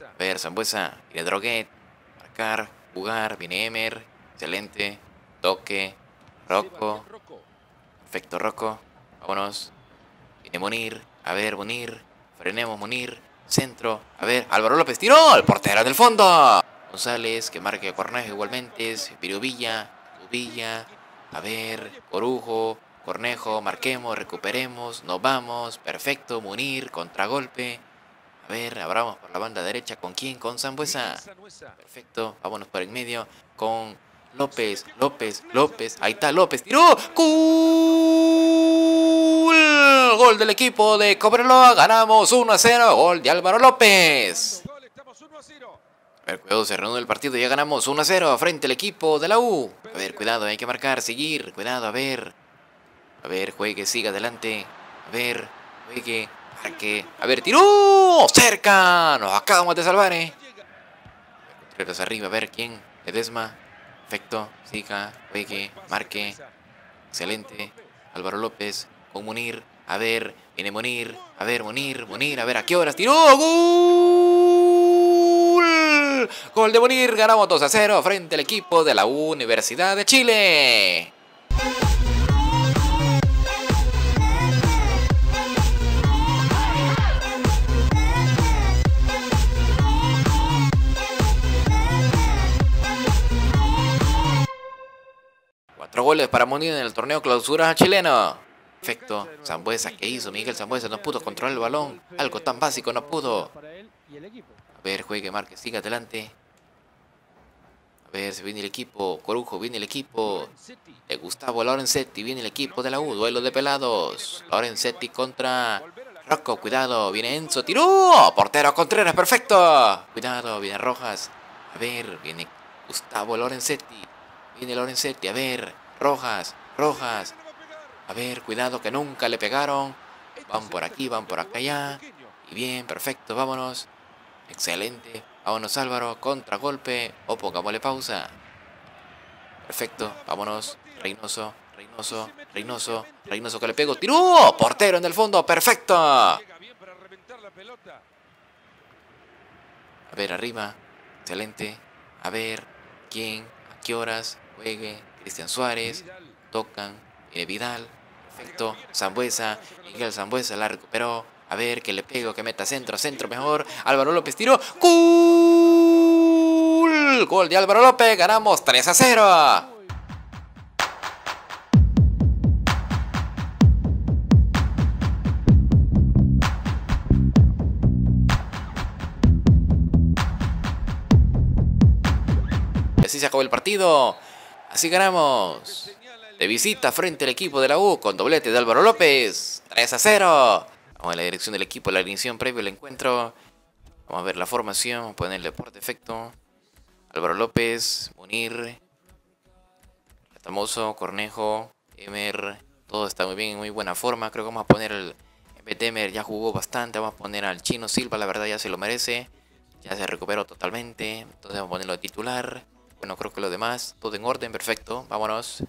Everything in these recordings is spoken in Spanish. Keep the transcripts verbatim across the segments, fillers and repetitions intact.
A ver, Sambueza, ir a Droguet, marcar, jugar, viene Emer, excelente, toque, Rocco, perfecto Rocco, vámonos, viene Munir, a ver Munir, frenemos Munir, centro, a ver, Álvaro López, tiró, el portero del fondo, González, que marque a Cornejo igualmente, Pirubilla, Pirubilla, a ver, Corujo, Cornejo, marquemos, recuperemos, nos vamos, perfecto, Munir, contragolpe. A ver, abramos por la banda derecha, ¿con quién? Con Sambueza. Perfecto, vámonos por el medio, con López, López, López, ahí está López, tiró, ¡gol! Gol del equipo de Cobreloa, ganamos uno a cero, gol de Álvaro López. A ver, cuidado, se reanuda el partido, ya ganamos uno a cero frente al equipo de la U. A ver, cuidado, hay que marcar, seguir, cuidado, a ver. A ver, juegue, siga adelante. A ver, juegue, marque. A ver, tiró, cerca. Nos acabamos de salvar, eh. Contreras arriba, a ver quién. Ledesma, perfecto. Siga, juegue, marque. Excelente. Álvaro López con Munir. A ver, viene Munir. A ver, Munir, Munir. A ver, ¿a qué horas? Tiró, gol. Gol de Munir. Ganamos dos a cero frente al equipo de la Universidad de Chile. Goles para Munir en el torneo clausura chileno. Perfecto. Sambueza, ¿qué hizo? Miguel Sambueza no pudo controlar el balón. Algo tan básico no pudo. A ver, juegue, marque, siga adelante. A ver, se viene el equipo. Corujo, viene el equipo de Gustavo Lorenzetti. Viene el equipo de la U. Duelo de pelados. Lorenzetti contra Rocco. Cuidado, viene Enzo. Tiró. Portero Contreras, perfecto. Cuidado, viene Rojas. A ver, viene Gustavo Lorenzetti. Viene Lorenzetti, a ver, Rojas, Rojas, a ver, cuidado que nunca le pegaron, van por aquí, van por acá ya, y bien, perfecto, vámonos, excelente, vámonos Álvaro, contragolpe, o pongámosle pausa, perfecto, vámonos, Reynoso, Reynoso, Reynoso, Reynoso que le pegó, tiró, portero en el fondo, perfecto, a ver, arriba, excelente, a ver, ¿quién? ¿A qué horas? Juegue, Cristian Suárez, tocan, viene Vidal, perfecto, Sambueza, Miguel Sambueza la recuperó, a ver que le pego, que meta centro, centro mejor, Álvaro López tiró, ¡gol! Gol de Álvaro López, ganamos tres a cero. Así se acabó el partido, así ganamos, de visita frente al equipo de la U con doblete de Álvaro López, tres a cero, vamos a la dirección del equipo, la alineación previo al encuentro, vamos a ver la formación, ponerle por defecto, Álvaro López, Munir, Retamoso, Cornejo, Emer, todo está muy bien, en muy buena forma, creo que vamos a poner el Emer, ya jugó bastante, vamos a poner al Chino Silva, la verdad ya se lo merece, ya se recuperó totalmente, entonces vamos a ponerlo de titular. Bueno, creo que lo demás, todo en orden, perfecto, vámonos.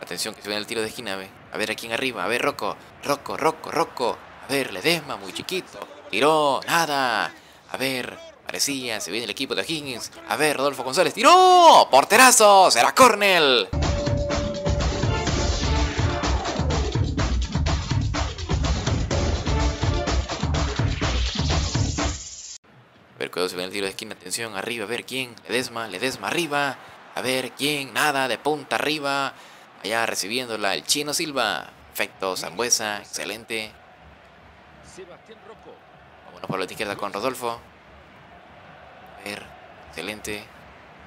Atención que se viene el tiro de esquina, a ver a quién arriba, a ver Rocco, Rocco, Rocco, Rocco. A ver, Ledesma, muy chiquito, tiró, nada. A ver, parecía, se viene el equipo de O'Higgins. A ver, Rodolfo González, tiró, porterazo, será Cornell. Cuidado, se viene el tiro de esquina, atención, arriba, a ver quién, Ledesma, Ledesma arriba, a ver quién, nada, de punta arriba, allá recibiéndola el Chino Silva, perfecto, Sambueza, excelente. Vámonos por la izquierda con Rodolfo, a ver, excelente,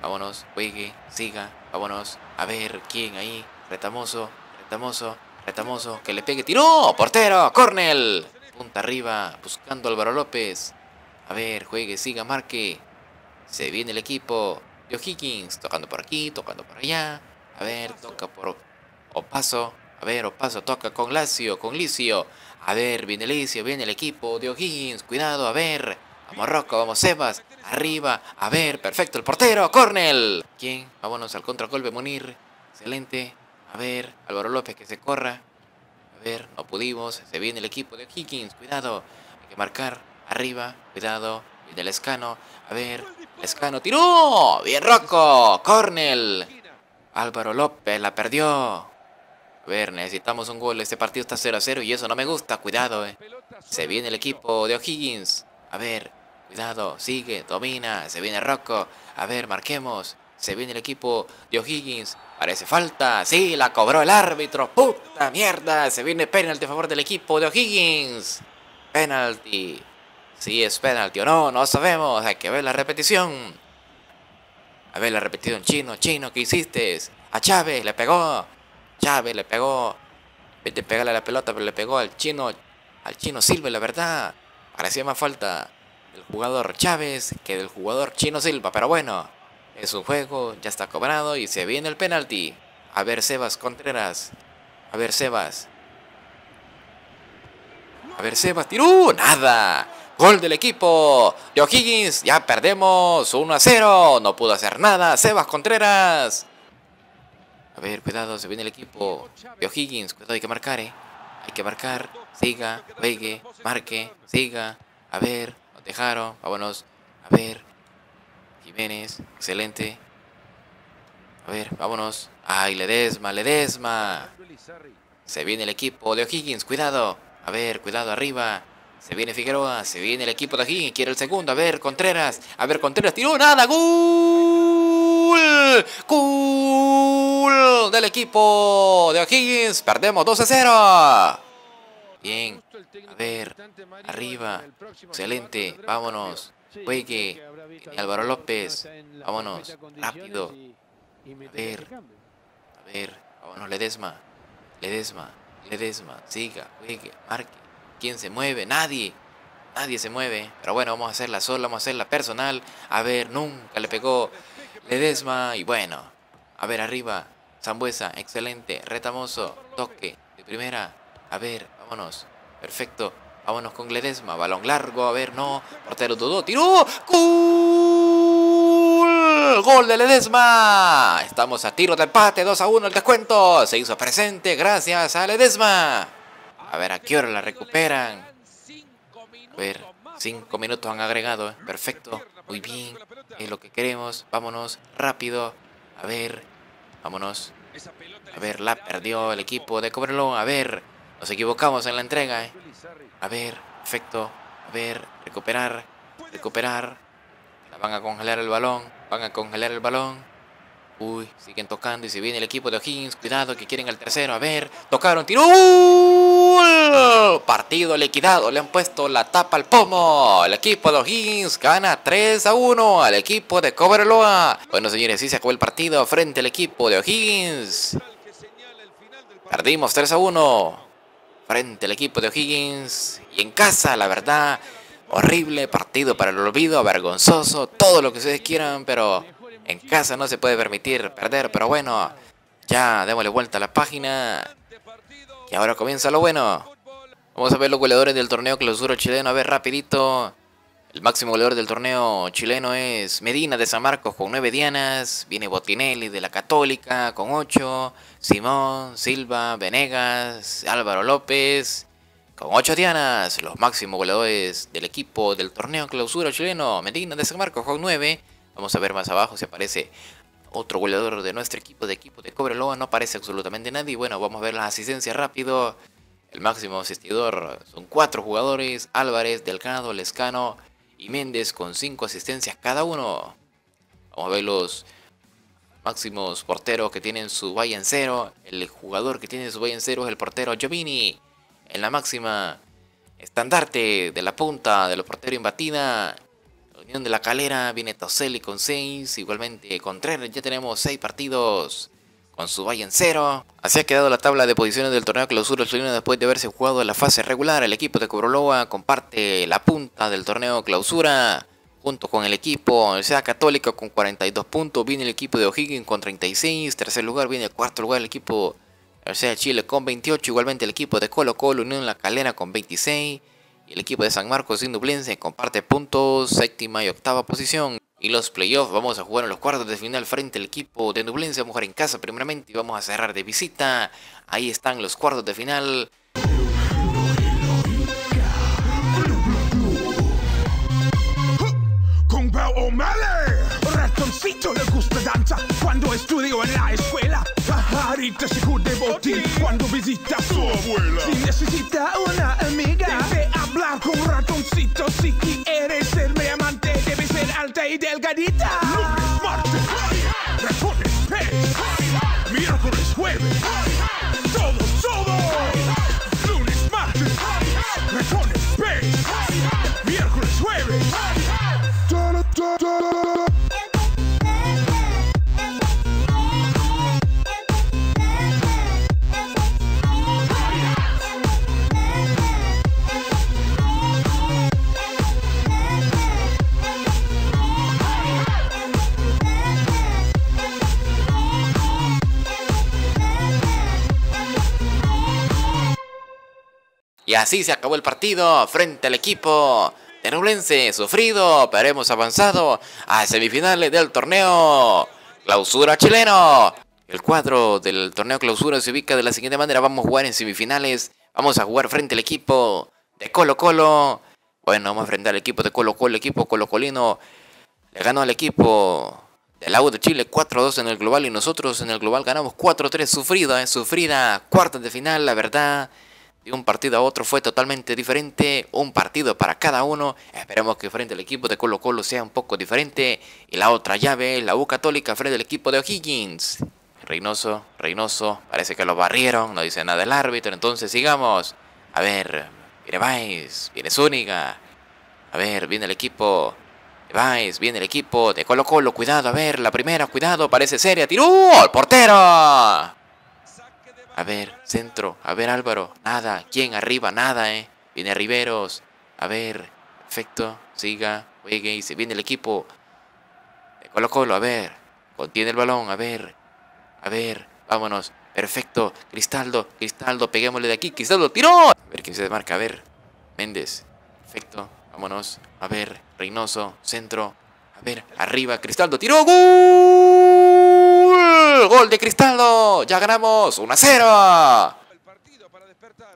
vámonos, juegue, siga, vámonos, a ver quién ahí, Retamoso, Retamoso, Retamoso, que le pegue, tiró, portero, Cornell, punta arriba, buscando a Álvaro López. A ver, juegue, siga, marque. Se viene el equipo de O'Higgins. Tocando por aquí, tocando por allá. A ver, toca por Opaso. A ver, Opaso toca con Lucio, con Lucio. A ver, viene Lucio, viene el equipo de O'Higgins. Cuidado, a ver. Vamos Rocco, vamos Sebas. Arriba, a ver, perfecto, el portero, Cornell. ¿Quién? Vámonos al contragolpe, Munir. Excelente. A ver, Álvaro López que se corra. A ver, no pudimos. Se viene el equipo de O'Higgins. Cuidado, hay que marcar. Arriba, cuidado, Viene Lescano. A ver. Lescano tiró. Bien Rocco. Cornell. Álvaro López la perdió. A ver, necesitamos un gol. Este partido está cero a cero y eso no me gusta. Cuidado, eh. Se viene el equipo de O'Higgins. A ver. Cuidado. Sigue. Domina. Se viene Rocco. A ver, marquemos. Se viene el equipo de O'Higgins. Parece falta. Sí, la cobró el árbitro. Puta mierda. Se viene penalti a favor del equipo de O'Higgins. Penalti. Si es penalti o no, no sabemos. Hay que ver la repetición. A ver la repetición. Chino, Chino, ¿qué hiciste? A Chávez le pegó. Chávez le pegó. Vete a pegarle a la pelota, pero le pegó al Chino. Al Chino Silva, la verdad. Parecía más falta del jugador Chávez que del jugador Chino Silva. Pero bueno, es un juego, ya está cobrado y se viene el penalti. A ver, Sebas Contreras. A ver, Sebas. A ver, Sebas. ¡Tiró! ¡Nada! Gol del equipo de O'Higgins. Ya perdemos uno a cero. No pudo hacer nada. Sebas Contreras. A ver, cuidado. Se viene el equipo de O'Higgins. Cuidado, hay que marcar, eh. Hay que marcar. Siga, juegue, marque, siga. A ver, nos dejaron. Vámonos. A ver. Jiménez. Excelente. A ver, vámonos. Ay, Ledesma, Ledesma. Se viene el equipo de O'Higgins. Cuidado. A ver, cuidado arriba. Se viene Figueroa, se viene el equipo de aquí, quiere el segundo, a ver Contreras, a ver Contreras, tiró, nada, gol, gol del equipo de O'Higgins, perdemos dos a cero. Bien, a ver, arriba, excelente, vámonos, juegue, Álvaro López, vámonos, rápido, a ver, a ver, vámonos Ledesma, Ledesma, Ledesma, siga, juegue, marque. ¿Quién se mueve? Nadie. Nadie se mueve. Pero bueno, vamos a hacerla sola, vamos a hacerla personal. A ver, nunca le pegó Ledesma. Y bueno, a ver, arriba. Sambueza, excelente. Retamoso, toque de primera. A ver, vámonos. Perfecto. Vámonos con Ledesma. Balón largo, a ver, no. Portero dudó, tiró. ¡Gol! ¡Gol de Ledesma! Estamos a tiro de empate, dos a uno el descuento. Se hizo presente gracias a Ledesma. A ver, ¿a qué hora la recuperan? A ver, cinco minutos han agregado, ¿eh? Perfecto, muy bien, es lo que queremos. Vámonos, rápido. A ver, vámonos. A ver, la perdió el equipo de Cobreloa. A ver, nos equivocamos en la entrega, ¿eh? A ver, perfecto. A ver, recuperar, recuperar. La van a congelar el balón, van a congelar el balón. Uy, siguen tocando y se viene el equipo de O'Higgins. Cuidado que quieren el tercero. A ver, tocaron, tiró. Partido liquidado, le han puesto la tapa al pomo. El equipo de O'Higgins gana tres a uno al equipo de Cobreloa. Bueno señores, sí se acabó el partido frente al equipo de O'Higgins. Perdimos tres a uno frente al equipo de O'Higgins. Y en casa, la verdad, horrible partido para el olvido, vergonzoso, todo lo que ustedes quieran, pero en casa no se puede permitir perder. Pero bueno, ya démosle vuelta a la página. Y ahora comienza lo bueno. Vamos a ver los goleadores del torneo clausura chileno. A ver, rapidito. El máximo goleador del torneo chileno es Medina de San Marcos con nueve dianas. Viene Botinelli de la Católica con ocho. Simón, Silva, Venegas, Álvaro López con ocho dianas. Los máximos goleadores del equipo del torneo clausura chileno. Medina de San Marcos con nueve. Vamos a ver más abajo si aparece otro goleador de nuestro equipo, de equipo de Cobreloa. No aparece absolutamente nadie. Bueno, vamos a ver las asistencias rápido. El máximo asistidor son cuatro jugadores. Álvarez, Delgado, Lescano y Méndez con cinco asistencias cada uno. Vamos a ver los máximos porteros que tienen su valla en cero. El jugador que tiene su valla en cero es el portero Giovini. En la máxima estandarte de la punta de los porteros imbatida, Unión de la Calera, viene Toselli con seis, igualmente Contreras, ya tenemos seis partidos con su valla en cero. Así ha quedado la tabla de posiciones del torneo clausura chileno después de haberse jugado en la fase regular. El equipo de Cobreloa comparte la punta del torneo clausura junto con el equipo de Universidad Católica con cuarenta y dos puntos, viene el equipo de O'Higgins con treinta y seis, tercer lugar viene el cuarto lugar el equipo de Universidad de Chile con veintiocho, igualmente el equipo de Colo Colo, Unión de la Calera con veintiséis. Y el equipo de San Marcos y Nublense comparte puntos, séptima y octava posición. Y los playoffs vamos a jugar en los cuartos de final frente al equipo de Nublense. Vamos a jugar en casa primeramente y vamos a cerrar de visita. Ahí están los cuartos de final. O'Malley. Ratoncito le gusta danza cuando estudió en la escuela. Pajarita se jode botín cuando visita a su abuela. Si necesita una amiga, debe hablar con ratoncito. Si quieres ser mi amante, debe ser alta y delgadita. Lunes, martes, ratones, pez. Miércoles, jueves, todos, todos. Lunes, martes, ratones, pez. Miércoles, jueves. Y así se acabó el partido frente al equipo de Nublense, sufrido, pero hemos avanzado a semifinales del torneo clausura chileno. El cuadro del torneo clausura se ubica de la siguiente manera: vamos a jugar en semifinales, vamos a jugar frente al equipo de Colo Colo. Bueno, vamos a enfrentar al equipo de Colo Colo, el equipo colocolino le ganó al equipo de la U de Chile cuatro a dos en el global y nosotros en el global ganamos cuatro a tres, sufrida, eh, sufrida, cuartos de final, la verdad. De un partido a otro fue totalmente diferente, un partido para cada uno. Esperemos que frente al equipo de Colo Colo sea un poco diferente. Y la otra llave, la U Católica frente al equipo de O'Higgins. Reynoso, Reynoso, parece que lo barrieron, no dice nada el árbitro, entonces sigamos. A ver, viene Vais, viene Zúñiga. A ver, viene el equipo de Vais, viene el equipo de Colo Colo, cuidado, a ver, la primera, cuidado, parece seria, tiró, ¡al portero! A ver, centro, a ver Álvaro, nada, ¿quién arriba? Nada, eh. Viene Riveros, a ver, perfecto, siga, juegue y se viene el equipo de Colo Colo, a ver, contiene el balón, a ver, a ver, vámonos, perfecto, Cristaldo, Cristaldo, peguémosle de aquí, Cristaldo, tiró. A ver quién se desmarca, a ver, Méndez, perfecto, vámonos, a ver, Reynoso, centro, a ver, arriba, Cristaldo, tiró, ¡gol! Gol de Cristaldo, ya ganamos uno a cero. A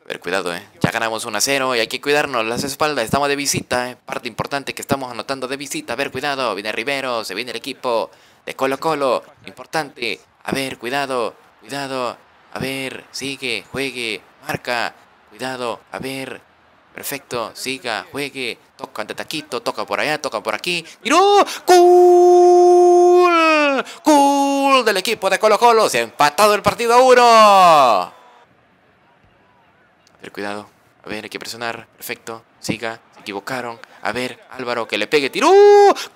ver, cuidado, eh. Ya ganamos uno a cero y hay que cuidarnos las espaldas. Estamos de visita, eh. Parte importante que estamos anotando de visita. A ver, cuidado, viene Rivero, se viene el equipo de Colo Colo. Importante, a ver, cuidado, cuidado. A ver, sigue, juegue, marca. Cuidado, a ver, perfecto, siga, juegue. Toca ante taquito, toca por allá, toca por aquí. ¡Miró! ¡Gol! ¡Gol! Del equipo de Colo Colo, se ha empatado el partido a uno. A ver, cuidado, a ver, hay que presionar, perfecto, siga, se equivocaron, a ver, Álvaro que le pegue, tiró, ¡gol!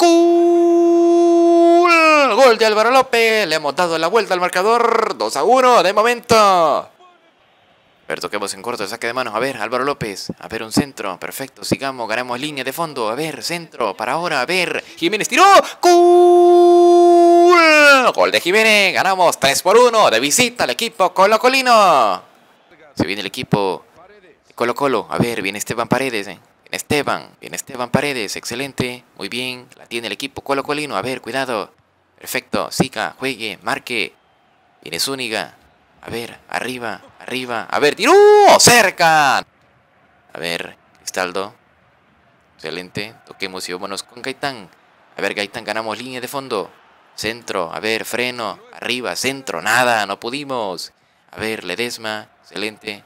Gol de Álvaro López, le hemos dado la vuelta al marcador, dos a uno de momento. A ver, toquemos en corto, saque de manos, a ver, Álvaro López, a ver, un centro, perfecto, sigamos, ganamos línea de fondo, a ver, centro, para ahora, a ver, Jiménez tiró, ¡gol! Gol de Jiménez, ganamos tres por uno de visita al equipo colocolino. Se viene el equipo de Colo Colo, a ver, viene Esteban Paredes, eh. Viene Esteban, viene Esteban Paredes, excelente, muy bien, la tiene el equipo colocolino, a ver, cuidado, perfecto, siga, juegue, marque, viene Zúñiga, a ver, arriba, arriba, a ver, tiró, cerca, a ver, Cristaldo, excelente, toquemos y vámonos con Gaitán, a ver, Gaitán, ganamos línea de fondo. Centro, a ver, freno, arriba, centro, nada, no pudimos. A ver, Ledesma, excelente.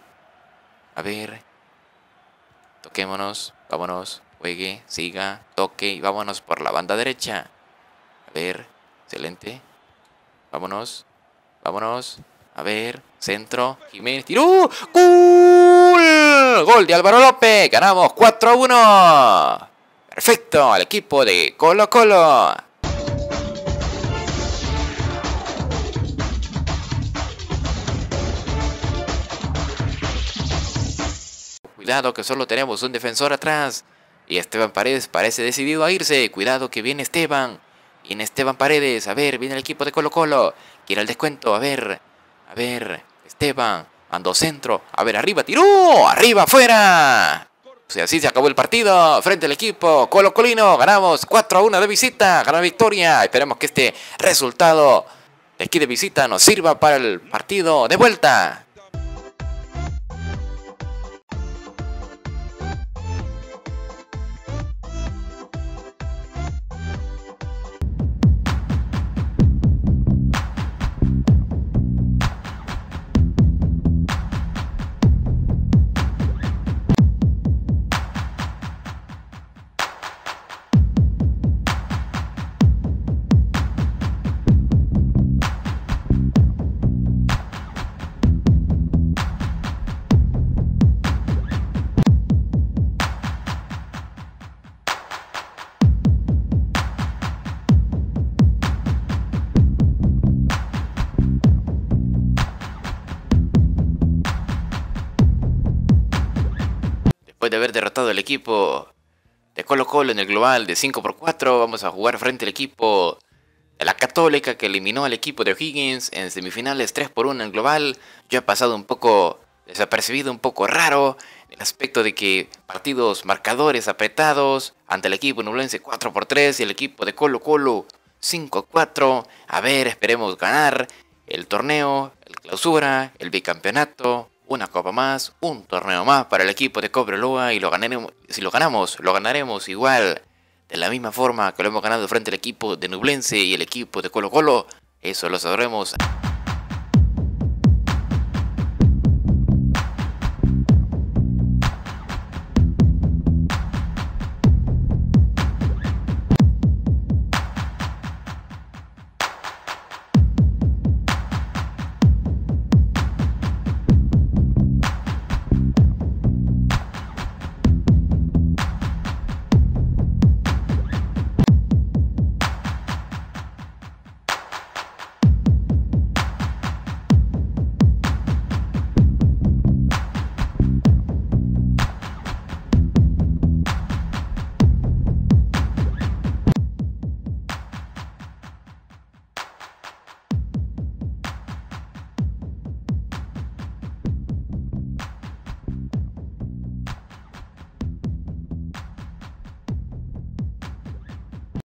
A ver, toquémonos, vámonos, juegue, siga, toque y vámonos por la banda derecha. A ver, excelente. Vámonos, vámonos, a ver, centro, Jiménez, tiró, ¡gol! Gol de Álvaro López, ganamos cuatro a uno. Perfecto, al equipo de Colo Colo. Cuidado que solo tenemos un defensor atrás. Y Esteban Paredes parece decidido a irse. Cuidado que viene Esteban. Viene Esteban Paredes. A ver, viene el equipo de Colo Colo. Quiere el descuento. A ver. A ver. Esteban. Mandó centro. A ver, arriba. Tiró. Arriba, afuera. O sea, así se acabó el partido. Frente al equipo Colo Colino. Ganamos cuatro a uno de visita. Gran victoria. Esperemos que este resultado de aquí de visita nos sirva para el partido de vuelta. después de haber derrotado al equipo de Colo Colo en el global de cinco por cuatro, vamos a jugar frente al equipo de la Católica, que eliminó al equipo de O'Higgins en semifinales tres por uno en el global. Yo he pasado un poco desapercibido, un poco raro, en el aspecto de que partidos marcadores apretados ante el equipo nublense cuatro por tres y el equipo de Colo Colo cinco a cuatro. A ver, esperemos ganar el torneo, el clausura, el bicampeonato, una copa más, un torneo más para el equipo de Cobreloa, y lo ganaremos. Si lo ganamos, lo ganaremos igual, de la misma forma que lo hemos ganado frente al equipo de Nublense y el equipo de Colo Colo. Eso lo sabremos.